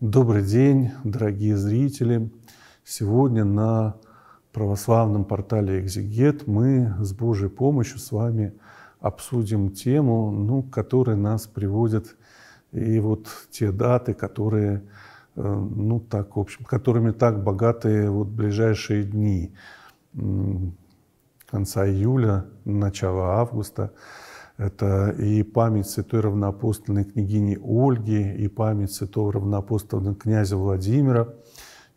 Добрый день, дорогие зрители! Сегодня на православном портале «Экзегет» мы с Божьей помощью с вами обсудим тему, которая нас приводит, и вот те даты, которые, которыми так богаты ближайшие дни конца июля, начала августа. Это и память святой равноапостольной княгини Ольги, и память святого равноапостольного князя Владимира,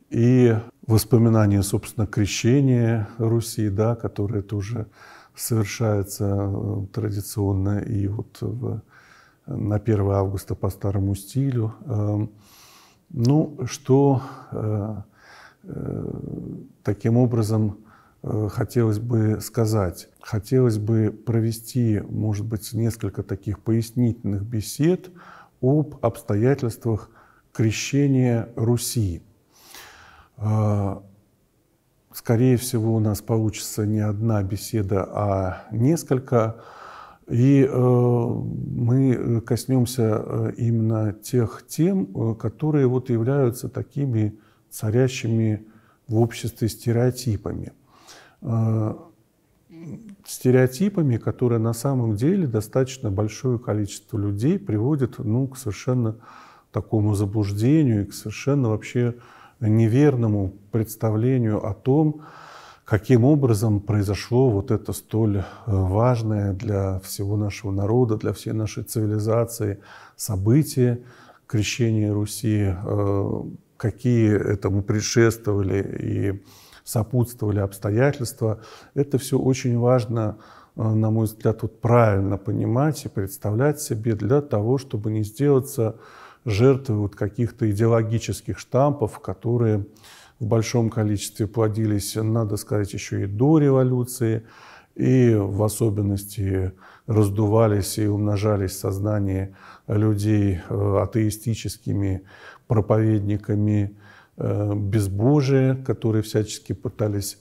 и воспоминания, собственно, крещения Руси, которое тоже совершается традиционно и на 1 августа по старому стилю. Таким образом, хотелось бы сказать, хотелось бы провести, может быть, несколько таких пояснительных бесед об обстоятельствах крещения Руси. Скорее всего, у нас получится не одна беседа, а несколько, и мы коснемся именно тех тем, которые являются такими царящими в обществе стереотипами. Стереотипами, которые на самом деле достаточно большое количество людей приводят к совершенно такому заблуждению и к совершенно вообще неверному представлению о том, каким образом произошло это столь важное для всего нашего народа, для всей нашей цивилизации событие крещения Руси, какие этому предшествовали и сопутствовали обстоятельства. Это все очень важно, на мой взгляд, правильно понимать и представлять себе для того, чтобы не сделаться жертвой каких-то идеологических штампов, которые в большом количестве плодились, надо сказать, еще и до революции, и в особенности раздувались и умножались в сознании людей атеистическими проповедниками безбожие, которые всячески пытались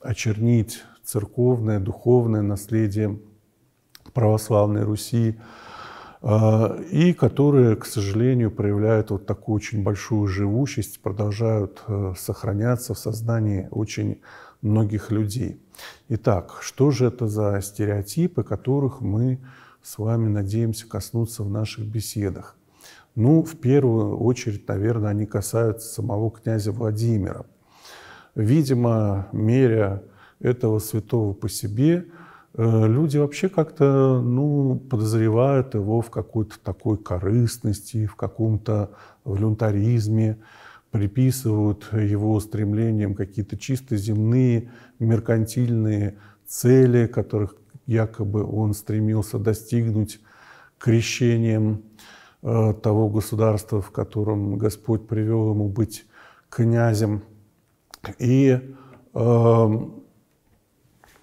очернить церковное, духовное наследие православной Руси, и которые, к сожалению, проявляют такую очень большую живучесть, продолжают сохраняться в сознании очень многих людей. Итак, что же это за стереотипы, которых мы с вами надеемся коснуться в наших беседах? В первую очередь, наверное, они касаются самого князя Владимира. Видимо, меря этого святого по себе, люди вообще как-то, подозревают его в какой-то такой корыстности, в каком-то волюнтаризме, приписывают его стремлениям какие-то чисто земные, меркантильные цели, которых якобы он стремился достигнуть крещением того государства, в котором Господь привел ему быть князем. И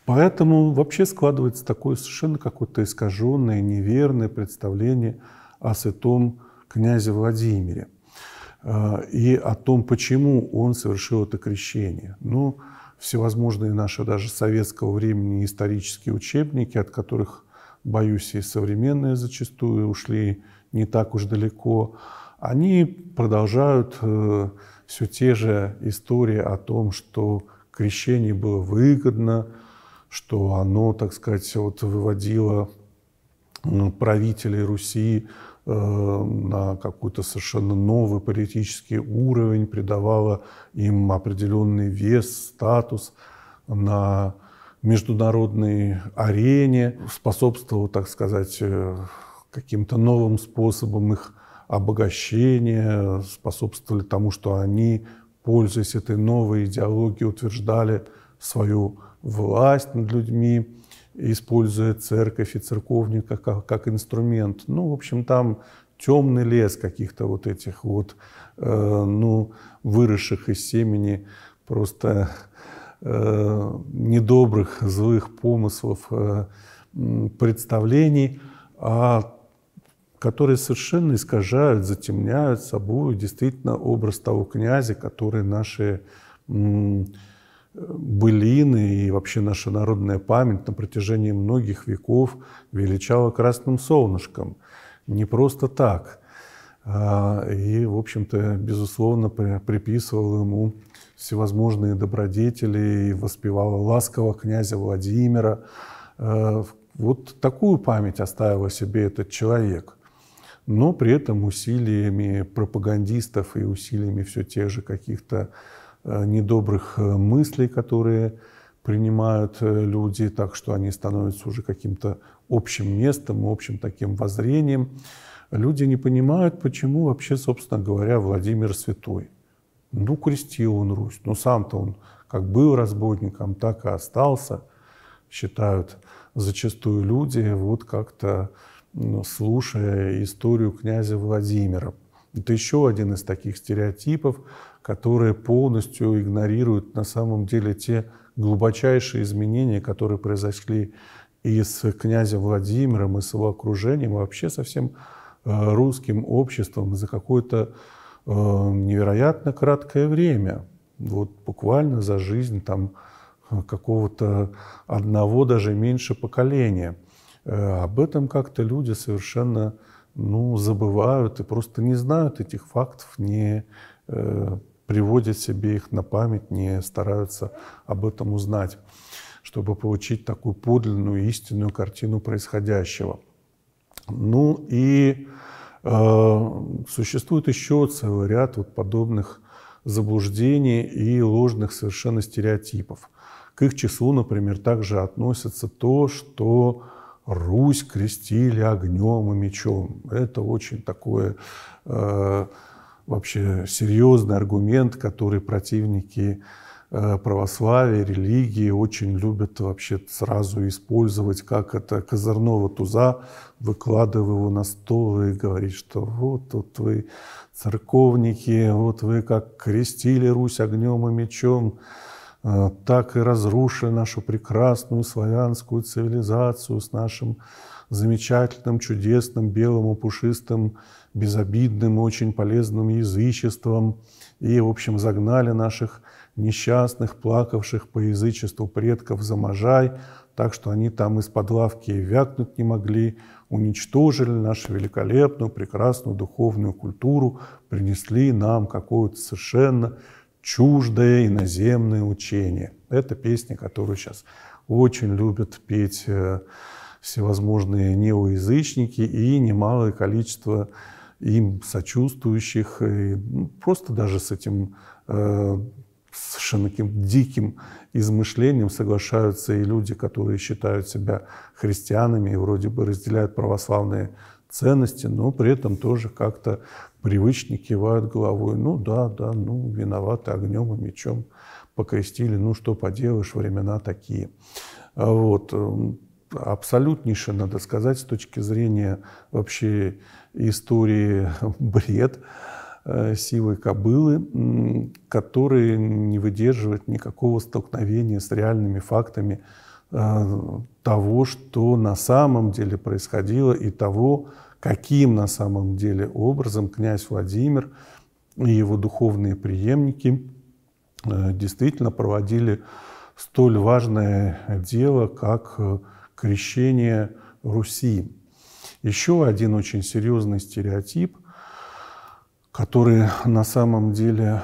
поэтому вообще складывается такое совершенно какое-то искаженное, неверное представление о святом князе Владимире и о том, почему он совершил это крещение. Всевозможные наши даже советского времени исторические учебники, от которых, боюсь, и современные зачастую ушли не так уж далеко, они продолжают все те же истории о том, что крещение было выгодно, что оно, так сказать, выводило правителей Руси на какой-то совершенно новый политический уровень, придавало им определенный вес, статус на международной арене, способствовало, так сказать, каким-то новым способом их обогащения, способствовали тому, что они, пользуясь этой новой идеологией, утверждали свою власть над людьми, используя церковь и церковника как инструмент. В общем, там темный лес каких-то этих выросших из семени просто недобрых, злых помыслов, представлений, которые совершенно искажают, затемняют собой действительно образ того князя, который наши былины и вообще наша народная память на протяжении многих веков величала красным солнышком. Не просто так. И, в общем-то, безусловно, приписывал ему всевозможные добродетели и воспевал ласково князя Владимира. Вот такую память оставил о себе этот человек. Но при этом усилиями пропагандистов и усилиями все тех же каких-то недобрых мыслей, которые принимают люди, так что они становятся уже каким-то общим местом, общим таким воззрением. Люди не понимают, почему вообще, собственно говоря, Владимир святой. Ну, крестил он Русь, ну, сам-то он как был разбойником, так и остался, считают зачастую люди, вот как-то слушая историю князя Владимира. Это еще один из таких стереотипов, которые полностью игнорируют на самом деле те глубочайшие изменения, которые произошли и с князем Владимиром, и с его окружением, и вообще со всем русским обществом за какое-то невероятно краткое время, вот буквально за жизнь там какого-то одного, даже меньше поколения. Об этом как-то люди совершенно, ну, забывают и просто не знают этих фактов, не приводят себе их на память, не стараются об этом узнать, чтобы получить такую подлинную, истинную картину происходящего. Ну и существует еще целый ряд вот подобных заблуждений и ложных совершенно стереотипов. К их числу, например, также относится то, что Русь крестили огнем и мечом. Это очень такой вообще серьезный аргумент, который противники православия, религии очень любят вообще сразу использовать, как это козырного туза, выкладывая его на стол и говорить, что вот вы церковники, вот вы как крестили Русь огнем и мечом, так и разрушили нашу прекрасную славянскую цивилизацию с нашим замечательным, чудесным, белым, пушистым, безобидным, очень полезным язычеством. И, в общем, загнали наших несчастных, плакавших по язычеству предков за Можай, так что они там из-под лавки вякнуть не могли, уничтожили нашу великолепную, прекрасную духовную культуру, принесли нам какое-то совершенно чуждое иноземное учение. Это песня, которую сейчас очень любят петь всевозможные неоязычники, и немалое количество им сочувствующих, и, ну, просто даже с этим совершенно таким диким измышлением соглашаются и люди, которые считают себя христианами и вроде бы разделяют православные ценности, но при этом тоже как-то привычно кивают головой. Ну да, ну виноваты огнем и мечом покрестили, ну что поделаешь, времена такие. Вот. Абсолютнейший, надо сказать, с точки зрения вообще истории бред сивой кобылы, который не выдерживает никакого столкновения с реальными фактами того, что на самом деле происходило, и того, каким на самом деле образом князь Владимир и его духовные преемники действительно проводили столь важное дело, как крещение Руси. Еще один очень серьезный стереотип, который на самом деле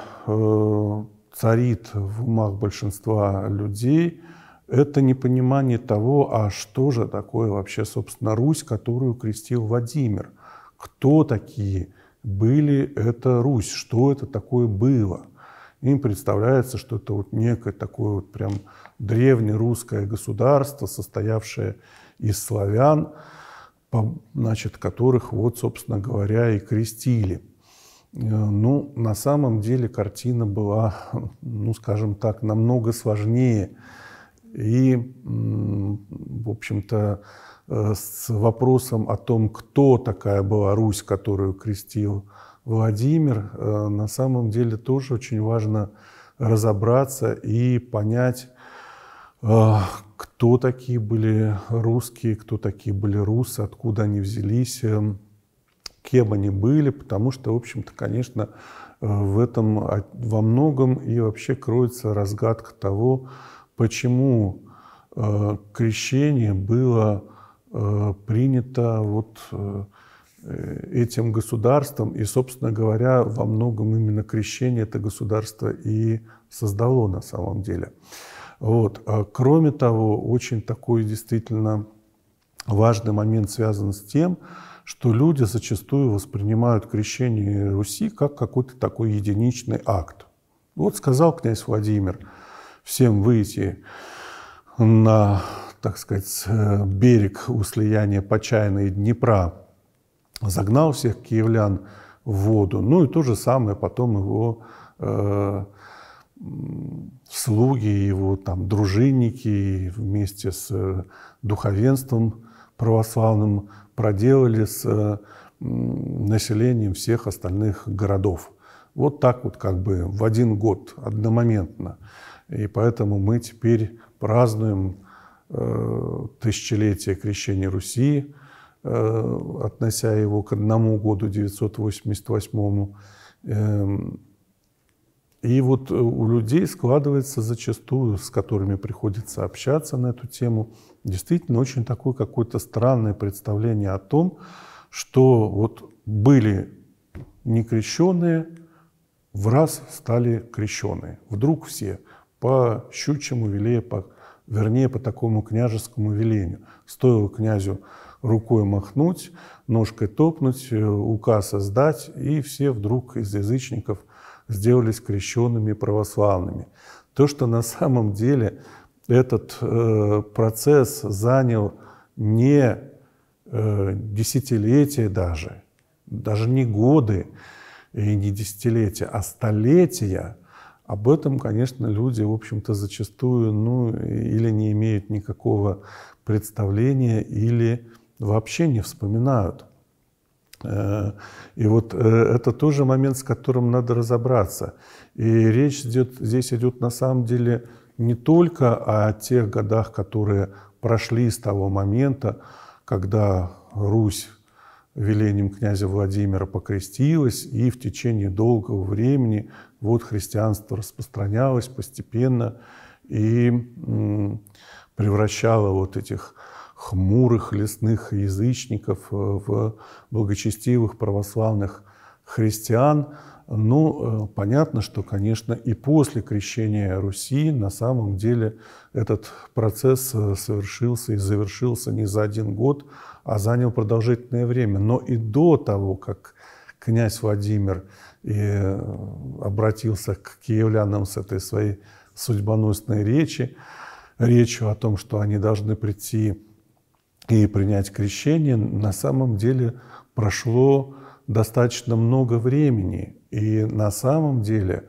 царит в умах большинства людей, это непонимание того, а что же такое вообще, собственно, Русь, которую крестил Владимир. Кто такие были это Русь, что это такое было. Им представляется, что это вот некое такое вот прям древнерусское государство, состоявшее из славян, значит, которых вот, собственно говоря, и крестили. Ну, на самом деле картина была, ну, скажем так, намного сложнее. И, в общем-то, с вопросом о том, кто такая была Русь, которую крестил Владимир, на самом деле тоже очень важно разобраться и понять, кто такие были русские, кто такие были русы, откуда они взялись, кем они были, потому что, в общем-то, конечно, в этом во многом и вообще кроется разгадка того, почему крещение было принято вот этим государством, и, собственно говоря, во многом именно крещение это государство и создало на самом деле. Вот. Кроме того, очень такой действительно важный момент связан с тем, что люди зачастую воспринимают крещение Руси как какой-то такой единичный акт. Вот сказал князь Владимир всем выйти на, так сказать, берег у слияния Почайной и Днепра, загнал всех киевлян в воду. Ну и то же самое потом его слуги, его там дружинники вместе с духовенством православным проделали с населением всех остальных городов. Вот так вот как бы в один год, одномоментно. И поэтому мы теперь празднуем тысячелетие крещения Руси, относя его к одному году, 988-му. И вот у людей складывается зачастую, с которыми приходится общаться на эту тему, действительно очень такое какое-то странное представление о том, что вот были некрещенные, в раз стали крещеные. Вдруг все по щучьему велению, вернее, по такому княжескому велению. Стоило князю рукой махнуть, ножкой топнуть, указ издать, и все вдруг из язычников сделались крещенными православными. То, что на самом деле этот процесс занял не десятилетия даже не годы и не десятилетия, а столетия, об этом, конечно, люди, в общем-то, зачастую или не имеют никакого представления, или вообще не вспоминают. И вот это тоже момент, с которым надо разобраться. И речь здесь идет на самом деле не только о тех годах, которые прошли с того момента, когда Русь велением князя Владимира покрестилась, и в течение долгого времени вот христианство распространялось постепенно и превращало вот этих хмурых лесных язычников в благочестивых православных христиан. Ну, понятно, что, конечно, и после крещения Руси на самом деле этот процесс совершился и завершился не за один год, а занял продолжительное время. Но и до того, как князь Владимир обратился к киевлянам с этой своей судьбоносной речью о том, что они должны прийти и принять крещение, на самом деле прошло достаточно много времени. И на самом деле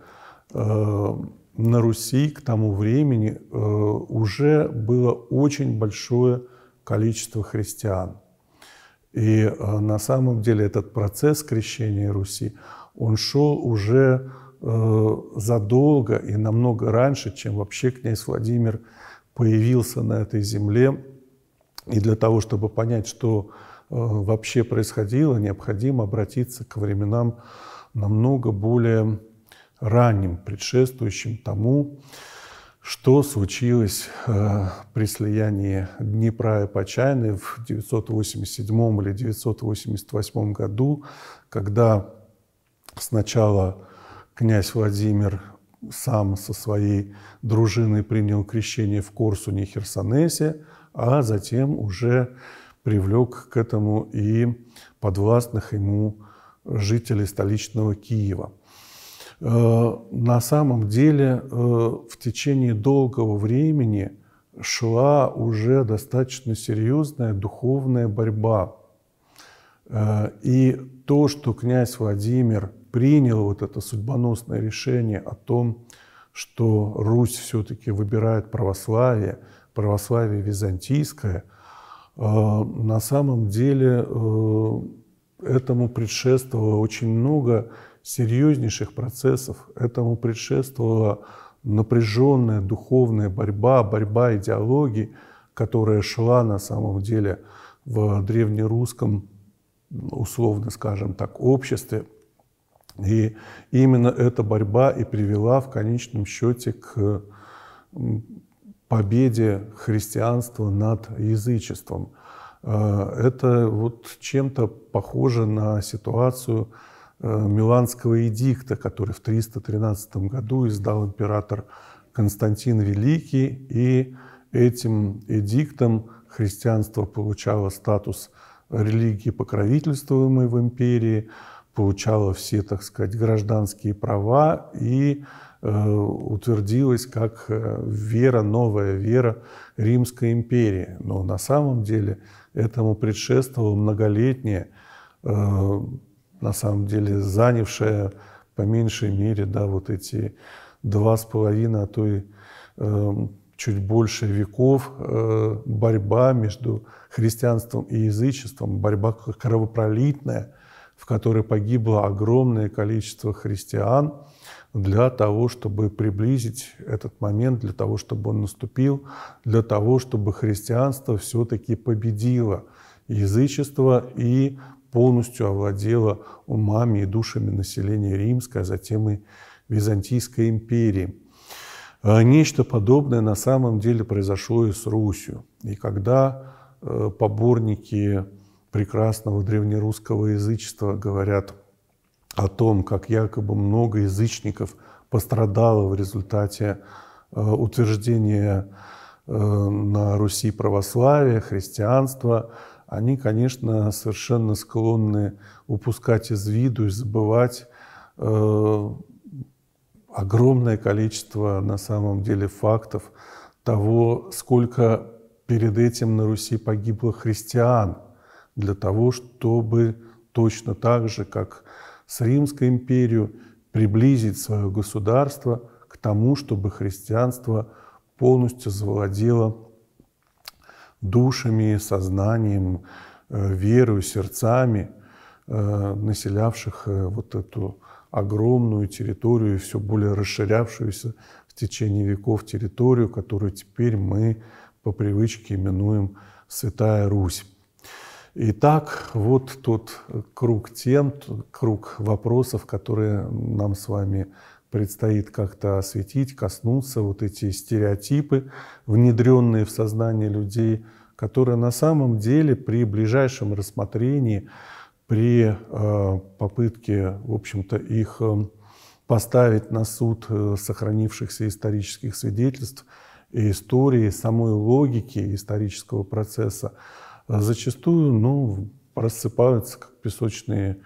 на Руси к тому времени уже было очень большое количество христиан. И на самом деле этот процесс крещения Руси, он шел уже задолго и намного раньше, чем вообще князь Владимир появился на этой земле. И для того, чтобы понять, что вообще происходило, необходимо обратиться к временам намного более ранним, предшествующим тому, что случилось при слиянии Днепра и Почайны в 987 или 988 году, когда сначала князь Владимир сам со своей дружиной принял крещение в Корсуне и Херсонесе, а затем уже привлек к этому и подвластных ему жителей столичного Киева. На самом деле в течение долгого времени шла уже достаточно серьезная духовная борьба. И то, что князь Владимир принял вот это судьбоносное решение о том, что Русь все-таки выбирает православие, православие византийское, на самом деле этому предшествовало очень много серьезнейших процессов, этому предшествовала напряженная духовная борьба, борьба идеологий, которая шла на самом деле в древнерусском, условно скажем так, обществе. И именно эта борьба и привела в конечном счете к победе христианства над язычеством. это вот чем-то похоже на ситуацию Миланского эдикта, который в 313 году издал император Константин Великий, и этим эдиктом христианство получало статус религии, покровительствуемой в империи, получало все, так сказать, гражданские права и утвердилась как вера, новая вера Римской империи. Но на самом деле этому предшествовало многолетнее, на самом деле занявшее по меньшей мере, да, вот эти 2,5, а то и чуть больше веков, борьба между христианством и язычеством, борьба кровопролитная, в которой погибло огромное количество христиан, для того, чтобы приблизить этот момент, для того, чтобы он наступил, для того, чтобы христианство все-таки победило язычество и полностью овладело умами и душами населения Римской, а затем и Византийской империи. Нечто подобное на самом деле произошло и с Русью. И когда поборники прекрасного древнерусского язычества говорят о том, как якобы много язычников пострадало в результате утверждения на Руси православия, христианства, они, конечно, совершенно склонны упускать из виду и забывать огромное количество, на самом деле, фактов того, сколько перед этим на Руси погибло христиан, для того, чтобы точно так же, как с Римской империей, приблизить свое государство к тому, чтобы христианство полностью завладело душами, сознанием, верою, сердцами населявших вот эту огромную территорию, все более расширявшуюся в течение веков территорию, которую теперь мы по привычке именуем Святая Русь. Итак, вот тот круг тем, круг вопросов, которые нам с вами предстоит как-то осветить, коснуться, вот эти стереотипы, внедренные в сознание людей, которые на самом деле при ближайшем рассмотрении, при попытке, в общем-то, их поставить на суд сохранившихся исторических свидетельств и истории, самой логики исторического процесса, зачастую, ну, рассыпаются, как песочные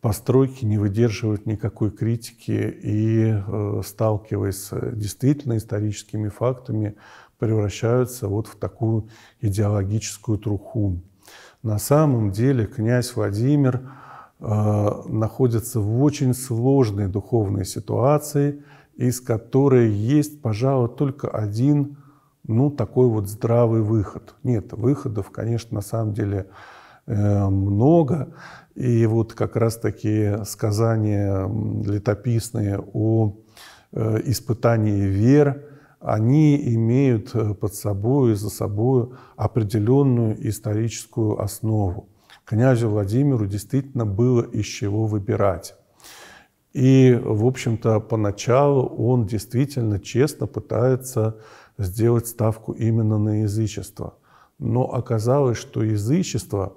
постройки, не выдерживают никакой критики и, сталкиваясь с действительно историческими фактами, превращаются вот в такую идеологическую труху. На самом деле князь Владимир находится в очень сложной духовной ситуации, из которой есть, пожалуй, только один, ну, такой вот здравый выход. Нет, выходов, конечно, на самом деле много. И вот как раз-таки сказания летописные о испытании вер, они имеют под собой и за собой определенную историческую основу. Князю Владимиру действительно было из чего выбирать. И, в общем-то, поначалу он действительно честно пытается сделать ставку именно на язычество. Но оказалось, что язычество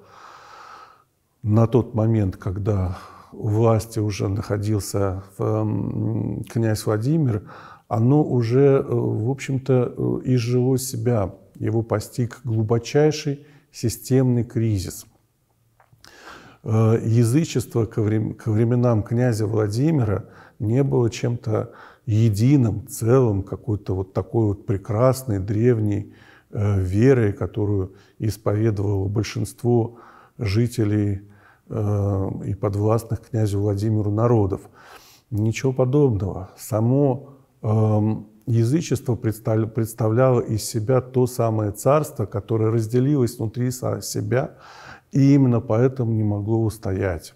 на тот момент, когда у власти уже находился князь Владимир, оно уже, в общем-то, изжило себя. Его постиг глубочайший системный кризис. Язычество ко временам князя Владимира не было чем-то единым, целым, какой-то вот такой вот прекрасной, древней верой, которую исповедовало большинство жителей и подвластных князю Владимиру народов. Ничего подобного. Само язычество представляло из себя то самое царство, которое разделилось внутри себя и именно поэтому не могло устоять.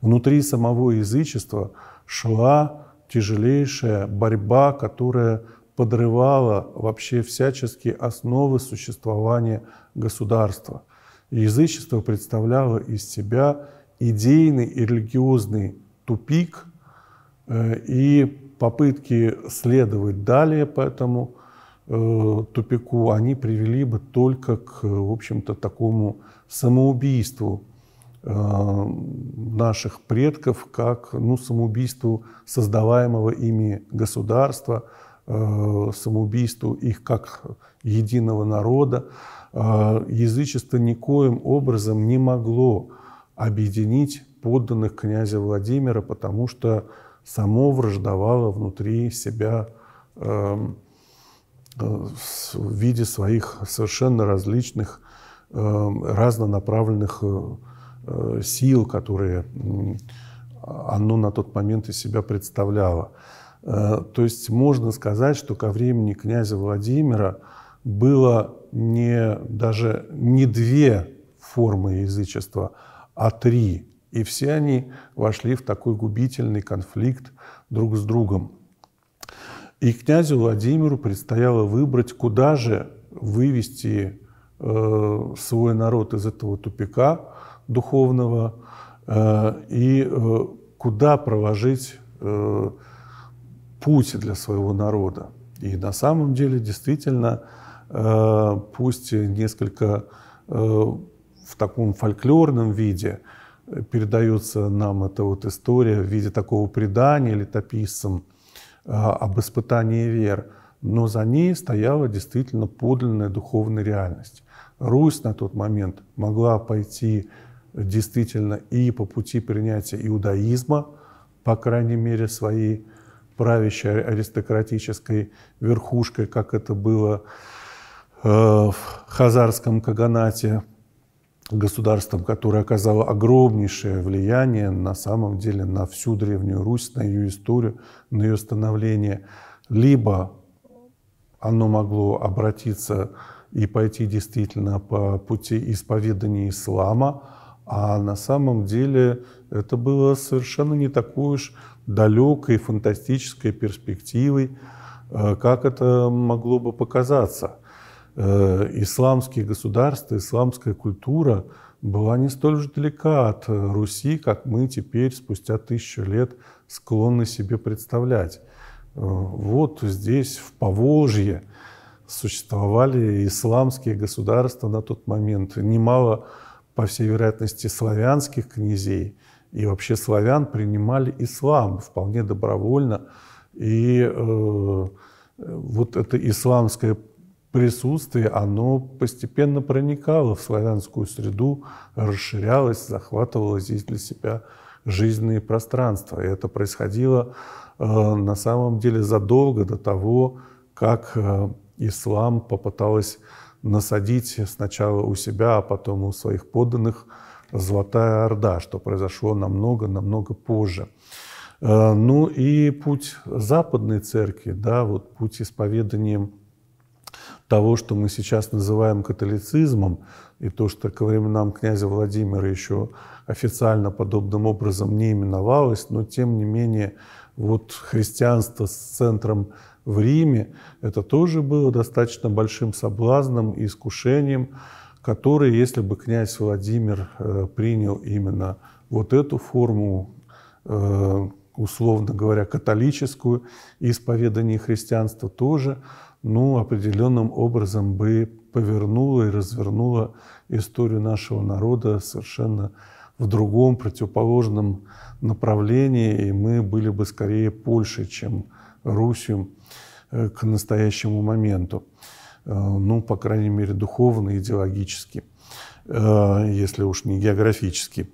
Внутри самого язычества шла тяжелейшая борьба, которая подрывала вообще всяческие основы существования государства. Язычество представляло из себя идейный и религиозный тупик, и попытки следовать далее по этому тупику, они привели бы только к, в общем-то, такому самоубийству наших предков, как, ну, самоубийству создаваемого ими государства, самоубийству их как единого народа. Язычество никоим образом не могло объединить подданных князя Владимира, потому что само враждовало внутри себя в виде своих совершенно различных, разнонаправленных сил, которые оно на тот момент из себя представляло. То есть можно сказать, что ко времени князя Владимира было даже не две формы язычества, а три. И все они вошли в такой губительный конфликт друг с другом. И князю Владимиру предстояло выбрать, куда же вывести свой народ из этого тупика духовного и куда проложить путь для своего народа. И на самом деле, действительно, пусть несколько в таком фольклорном виде передается нам эта вот история в виде такого предания летописцам об испытании вер, но за ней стояла действительно подлинная духовная реальность. Русь на тот момент могла пойти действительно и по пути принятия иудаизма, по крайней мере, своей правящей аристократической верхушкой, как это было в Хазарском Каганате, государством, которое оказало огромнейшее влияние на самом деле на всю Древнюю Русь, на ее историю, на ее становление. Либо оно могло обратиться и пойти действительно по пути исповедания ислама, а на самом деле это было совершенно не такой уж далекой фантастической перспективой, как это могло бы показаться. Исламские государства, исламская культура была не столь же далека от Руси, как мы теперь, спустя 1000 лет, склонны себе представлять. Вот здесь, в Поволжье, существовали исламские государства на тот момент, немало, по всей вероятности, славянских князей, и вообще славян принимали ислам вполне добровольно, и вот это исламское присутствие, оно постепенно проникало в славянскую среду, расширялось, захватывало здесь для себя жизненные пространства. И это происходило на самом деле задолго до того, как ислам попыталась насадить сначала у себя, а потом у своих подданных Золотая Орда, что произошло намного-намного позже. Ну и путь Западной Церкви, да, вот путь исповедания того, что мы сейчас называем католицизмом, и то, что ко временам князя Владимира еще официально подобным образом не именовалось, но тем не менее вот христианство с центром в Риме, это тоже было достаточно большим соблазном и искушением, которое, если бы князь Владимир принял именно вот эту форму, условно говоря, католическую, исповедание христианства тоже, ну, определенным образом бы повернула и развернула историю нашего народа совершенно в другом, противоположном направлении, и мы были бы скорее Польшей, чем Русью к настоящему моменту. Ну, по крайней мере, духовно, идеологически, если уж не географически.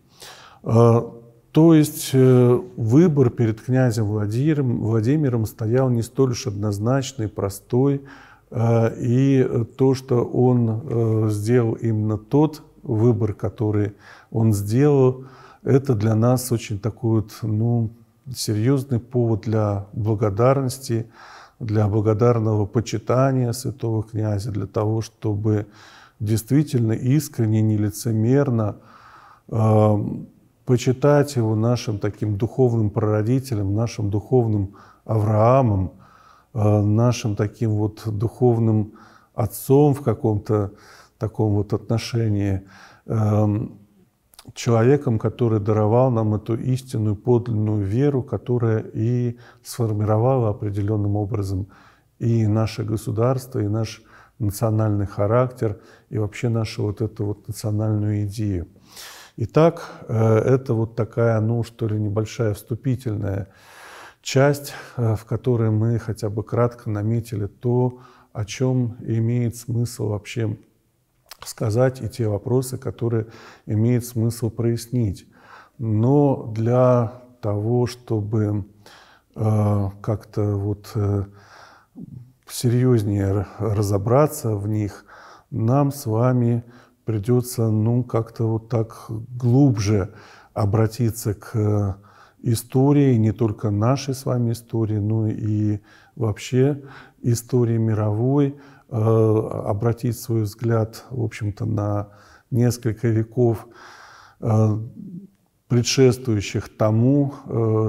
То есть выбор перед князем Владимиром стоял не столь уж однозначный, простой, и то, что он сделал именно тот выбор, который он сделал, это для нас очень такой вот, ну, серьезный повод для благодарности, для благодарного почитания святого князя, для того, чтобы действительно искренне, нелицемерно почитать его нашим таким духовным прародителем, нашим духовным Авраамом, нашим таким вот духовным отцом в каком-то таком вот отношении, человеком, который даровал нам эту истинную, подлинную веру, которая и сформировала определенным образом и наше государство, и наш национальный характер, и вообще нашу вот эту вот национальную идею. Итак, это вот такая, ну что ли, небольшая вступительная часть, в которой мы хотя бы кратко наметили то, о чем имеет смысл вообще сказать, и те вопросы, которые имеет смысл прояснить. Но для того, чтобы как-то вот серьезнее разобраться в них, нам с вами придется, ну, как-то вот так глубже обратиться к истории, не только нашей с вами истории, но и вообще истории мировой, обратить свой взгляд, в общем-то, на несколько веков, предшествующих тому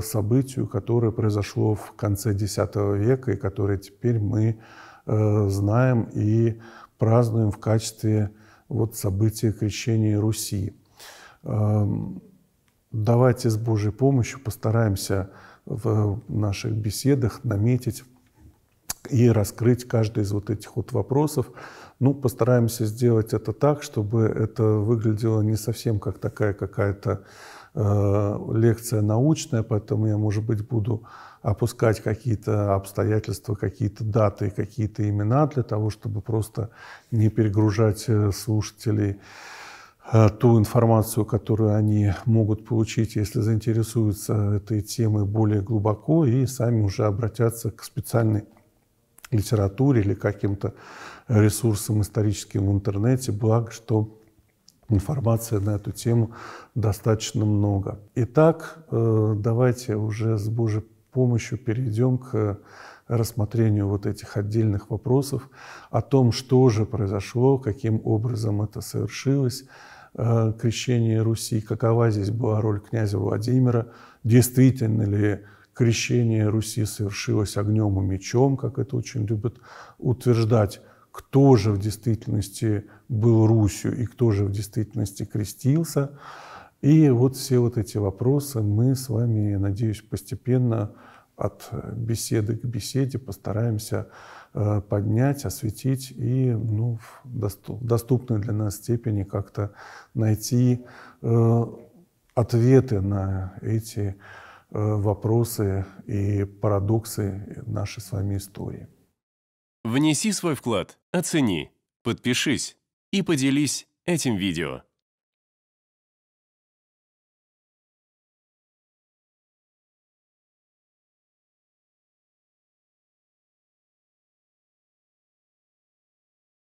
событию, которое произошло в конце X века и которое теперь мы знаем и празднуем в качестве вот события крещения Руси. Давайте с Божьей помощью постараемся в наших беседах наметить и раскрыть каждый из вот этих вот вопросов. Ну, постараемся сделать это так, чтобы это выглядело не совсем как такая какая-то лекция научная, поэтому я, может быть, буду опускать какие-то обстоятельства, какие-то даты, какие-то имена для того, чтобы просто не перегружать слушателей ту информацию, которую они могут получить, если заинтересуются этой темой более глубоко, и сами уже обратятся к специальной литературе или каким-то ресурсам историческим в интернете, благо что информации на эту тему достаточно много. Итак, давайте уже с Божьей помощью перейдем к рассмотрению вот этих отдельных вопросов о том, что же произошло, каким образом это совершилось, крещение Руси, какова здесь была роль князя Владимира, действительно ли крещение Руси совершилось огнем и мечом, как это очень любят утверждать, кто же в действительности был Русью и кто же в действительности крестился. И вот все вот эти вопросы мы с вами, я надеюсь, постепенно от беседы к беседе постараемся поднять, осветить и, ну, в доступной для нас степени как-то найти ответы на эти вопросы и парадоксы нашей с вами истории. Внеси свой вклад, оцени, подпишись и поделись этим видео.